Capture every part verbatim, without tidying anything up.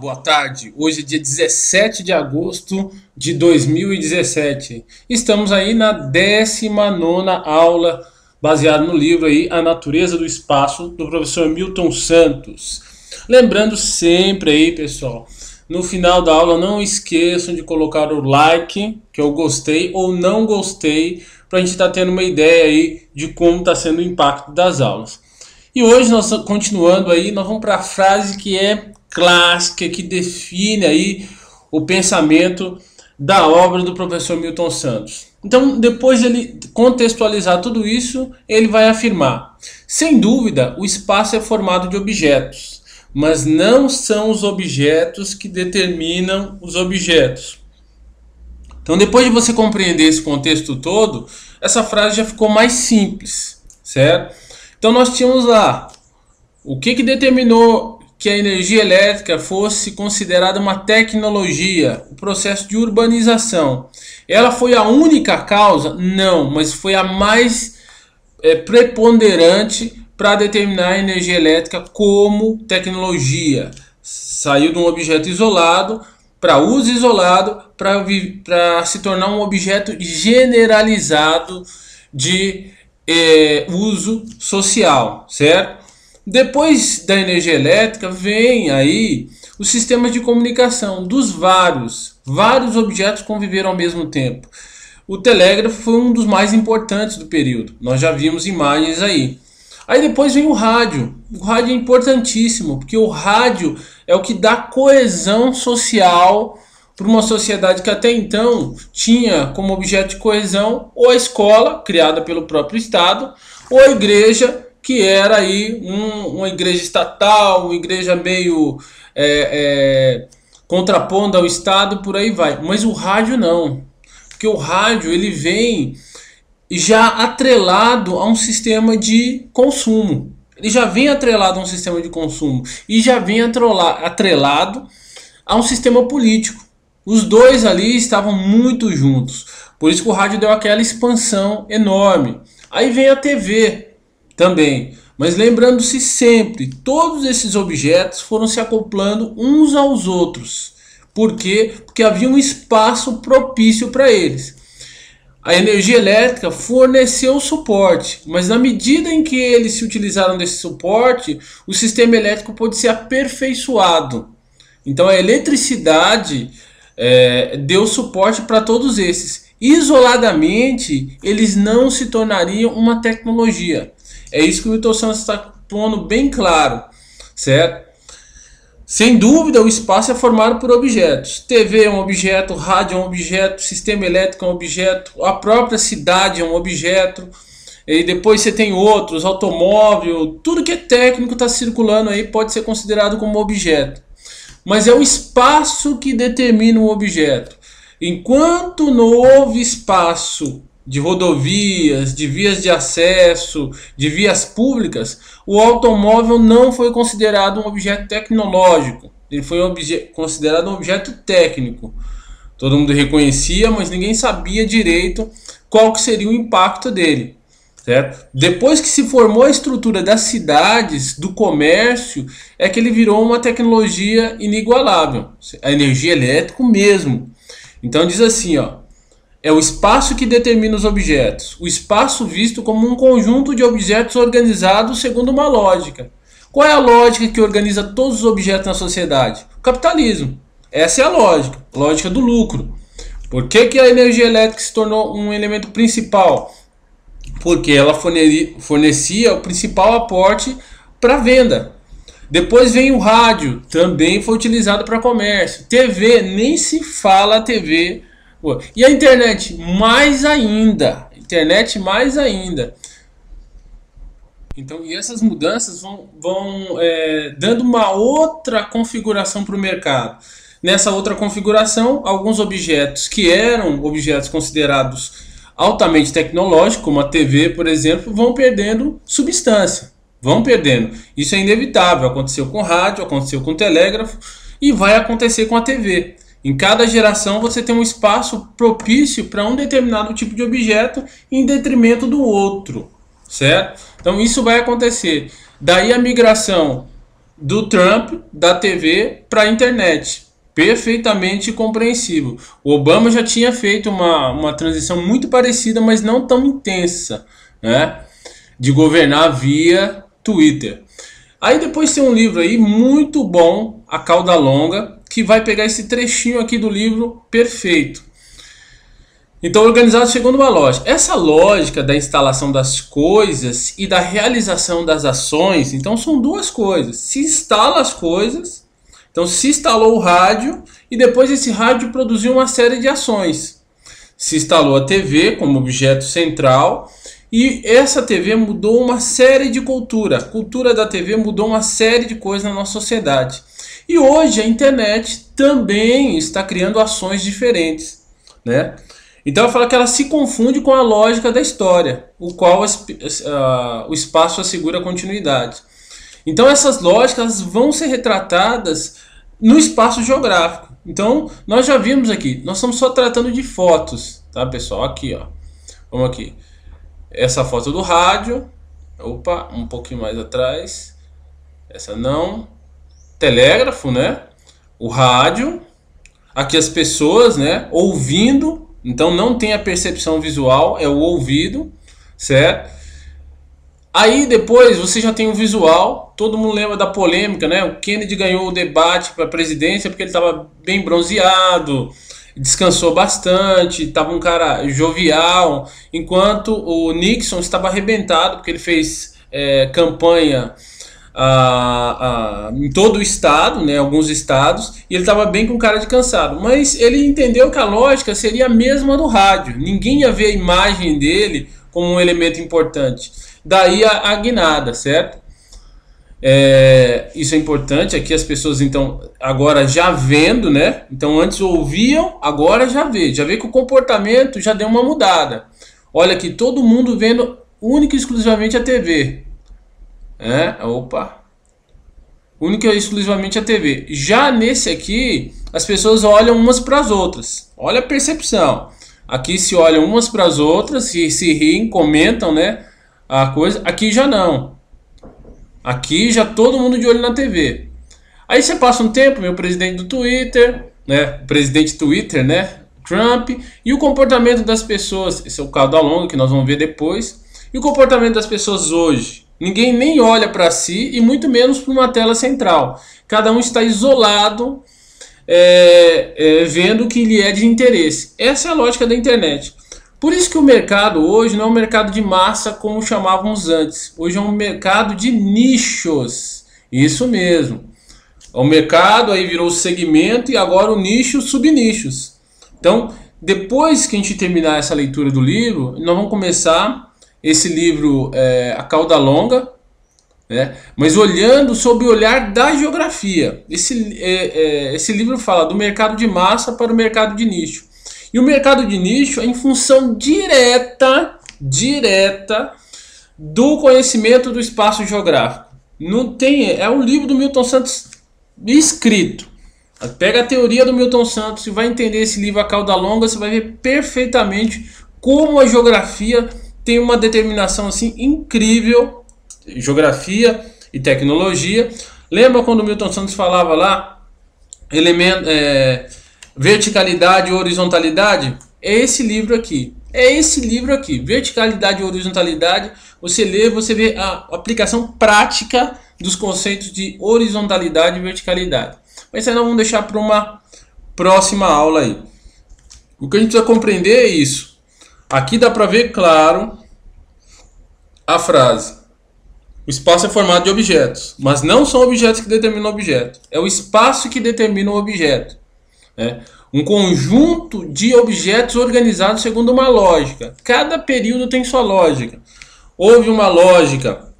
Boa tarde, hoje é dia dezessete de agosto de dois mil e dezessete. Estamos aí na décima nona aula, baseada no livro aí, A Natureza do Espaço, do professor Milton Santos. Lembrando sempre aí, pessoal, no final da aula não esqueçam de colocar o like, que eu gostei ou não gostei, para a gente estar tá tendo uma ideia aí de como está sendo o impacto das aulas. E hoje, nós continuando aí, nós vamos para a frase que é clássica, que define aí o pensamento da obra do professor Milton Santos. Então, depois de ele contextualizar tudo isso, ele vai afirmar: sem dúvida, o espaço é formado de objetos, mas não são os objetos que determinam os objetos. Então, depois de você compreender esse contexto todo, essa frase já ficou mais simples, certo? Então, nós tínhamos lá o que, que determinou que a energia elétrica fosse considerada uma tecnologia, o processo de urbanização. Ela foi a única causa? Não, mas foi a mais é, preponderante para determinar a energia elétrica como tecnologia. Saiu de um objeto isolado, para uso isolado, para se tornar um objeto generalizado de É, uso social, certo? Depois da energia elétrica vem aí os sistemas de comunicação dos vários, vários objetos conviveram ao mesmo tempo. O telégrafo foi um dos mais importantes do período, nós já vimos imagens aí. Aí depois vem o rádio, o rádio é importantíssimo, porque o rádio é o que dá coesão social para uma sociedade que até então tinha como objeto de coesão ou a escola, criada pelo próprio Estado, ou a igreja, que era aí um, uma igreja estatal, uma igreja meio é, é, contrapondo ao Estado, por aí vai. Mas o rádio não, porque o rádio ele vem já atrelado a um sistema de consumo, ele já vem atrelado a um sistema de consumo e já vem atrelado a um sistema político. Os dois ali estavam muito juntos, por isso que o rádio deu aquela expansão enorme. Aí vem a T V também, mas lembrando-se sempre, todos esses objetos foram se acoplando uns aos outros. Por quê? Porque havia um espaço propício para eles. A energia elétrica forneceu suporte, mas na medida em que eles se utilizaram desse suporte, o sistema elétrico pôde ser aperfeiçoado. Então a eletricidade É, deu suporte para todos esses. Isoladamente, eles não se tornariam uma tecnologia. É isso que o Milton Santos está pondo bem claro, certo? Sem dúvida, o espaço é formado por objetos. T V é um objeto, rádio é um objeto, sistema elétrico é um objeto, a própria cidade é um objeto. E depois você tem outros, automóvel, tudo que é técnico está circulando aí pode ser considerado como objeto. Mas é o espaço que determina o objeto. Enquanto não houve espaço de rodovias, de vias de acesso, de vias públicas, o automóvel não foi considerado um objeto tecnológico. Ele foi um obje- considerado um objeto técnico. Todo mundo reconhecia, mas ninguém sabia direito qual que seria o impacto dele, certo? Depois que se formou a estrutura das cidades, do comércio, é que ele virou uma tecnologia inigualável, a energia elétrica mesmo. Então diz assim, ó, é o espaço que determina os objetos, o espaço visto como um conjunto de objetos organizados segundo uma lógica. Qual é a lógica que organiza todos os objetos na sociedade? O capitalismo. Essa é a lógica, a lógica do lucro. Por que que a energia elétrica se tornou um elemento principal? Porque ela fornecia o principal aporte para venda. Depois vem o rádio, também foi utilizado para comércio. T V, nem se fala T V. E a internet, mais ainda. Internet, mais ainda. Então, e essas mudanças vão, vão é, dando uma outra configuração para o mercado. Nessa outra configuração, alguns objetos que eram objetos considerados altamente tecnológico, como a T V, por exemplo, vão perdendo substância, vão perdendo. Isso é inevitável, aconteceu com o rádio, aconteceu com o telégrafo e vai acontecer com a T V. Em cada geração você tem um espaço propício para um determinado tipo de objeto em detrimento do outro, certo? Então isso vai acontecer. Daí a migração do Trump da T V para a internet. Perfeitamente compreensível. O Obama já tinha feito uma, uma transição muito parecida, mas não tão intensa, né? De governar via Twitter. Aí depois tem um livro aí muito bom, A Cauda Longa, que vai pegar esse trechinho aqui do livro perfeito. Então, organizado segundo uma lógica. Essa lógica da instalação das coisas e da realização das ações, então são duas coisas. Se instala as coisas, então se instalou o rádio e depois esse rádio produziu uma série de ações. Se instalou a T V como objeto central e essa T V mudou uma série de cultura. A cultura da T V mudou uma série de coisas na nossa sociedade. E hoje a internet também está criando ações diferentes, né? Então eu falo que ela se confunde com a lógica da história, o qual uh, o espaço assegura a continuidade. Então essas lógicas vão ser retratadas no espaço geográfico. Então nós já vimos aqui, nós estamos só tratando de fotos, tá pessoal? Aqui, ó, vamos aqui. Essa foto do rádio, opa, um pouquinho mais atrás, essa não, telégrafo, né? O rádio, aqui as pessoas, né? Ouvindo. Então não tem a percepção visual, é o ouvido, certo? Aí depois você já tem o visual, todo mundo lembra da polêmica, né? O Kennedy ganhou o debate para a presidência porque ele estava bem bronzeado, descansou bastante, estava um cara jovial, enquanto o Nixon estava arrebentado porque ele fez é, campanha A, a, em todo o estado, né, alguns estados, e ele estava bem com cara de cansado, mas ele entendeu que a lógica seria a mesma do rádio, ninguém ia ver a imagem dele como um elemento importante, daí a, a guinada, certo? É, isso é importante, aqui as pessoas então agora já vendo, né, então antes ouviam, agora já vê, já vê que o comportamento já deu uma mudada, olha aqui, todo mundo vendo única e exclusivamente a T V, É, opa, única e exclusivamente a T V. Já nesse aqui, as pessoas olham umas para as outras. Olha a percepção. Aqui se olham umas para as outras, se, se riem, comentam, né? A coisa. Aqui já não. Aqui já todo mundo de olho na T V. Aí você passa um tempo, meu presidente do Twitter, né? O presidente Twitter, né? Trump. E o comportamento das pessoas. Esse é o cauda longa que nós vamos ver depois. E o comportamento das pessoas hoje. Ninguém nem olha para si e muito menos para uma tela central. Cada um está isolado, é, é, vendo o que lhe é de interesse. Essa é a lógica da internet. Por isso que o mercado hoje não é um mercado de massa como chamávamos antes. Hoje é um mercado de nichos. Isso mesmo. O mercado aí virou segmento e agora o nicho, subnichos. Então, depois que a gente terminar essa leitura do livro, nós vamos começar esse livro é A Cauda Longa, né? Mas olhando sob o olhar da geografia. Esse, é, é, esse livro fala do mercado de massa para o mercado de nicho. E o mercado de nicho é em função direta, direta do conhecimento do espaço geográfico. Não tem, é um livro do Milton Santos escrito. Pega a teoria do Milton Santos e vai entender esse livro A Cauda Longa, você vai ver perfeitamente como a geografia tem uma determinação assim incrível, geografia e tecnologia. Lembra quando o Milton Santos falava lá, elemento, é, verticalidade e horizontalidade? É esse livro aqui, é esse livro aqui, verticalidade e horizontalidade. Você lê, você vê a aplicação prática dos conceitos de horizontalidade e verticalidade. Mas aí nós vamos deixar para uma próxima aula aí. O que a gente precisa compreender é isso. Aqui dá para ver claro a frase. O espaço é formado de objetos, mas não são objetos que determinam o objeto. É o espaço que determina o objeto. É um conjunto de objetos organizados segundo uma lógica. Cada período tem sua lógica. Houve uma lógica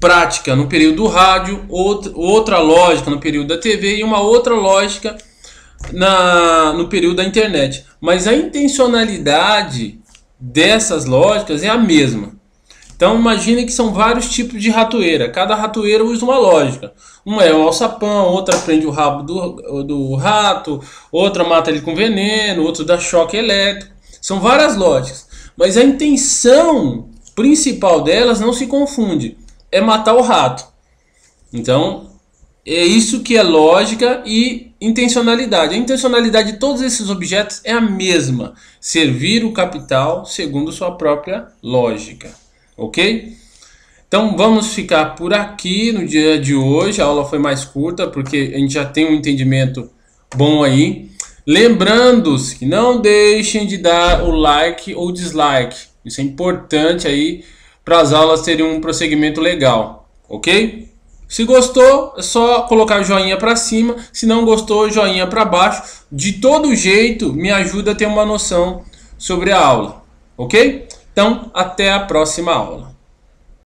prática no período do rádio, outra lógica no período da T V e uma outra lógica Na, no período da internet, mas a intencionalidade dessas lógicas é a mesma. Então imagine que são vários tipos de ratoeira, cada ratoeira usa uma lógica. Uma é o alçapão, outra prende o rabo do, do rato, outra mata ele com veneno, outra dá choque elétrico. São várias lógicas, mas a intenção principal delas não se confunde, é matar o rato. Então, é isso que é lógica e intencionalidade. A intencionalidade de todos esses objetos é a mesma. Servir o capital segundo sua própria lógica. Ok? Então, vamos ficar por aqui no dia de hoje. A aula foi mais curta porque a gente já tem um entendimento bom aí. Lembrando-se que não deixem de dar o like ou dislike. Isso é importante aí para as aulas terem um prosseguimento legal, ok? Se gostou, é só colocar o joinha para cima. Se não gostou, joinha para baixo. De todo jeito, me ajuda a ter uma noção sobre a aula, ok? Então, até a próxima aula.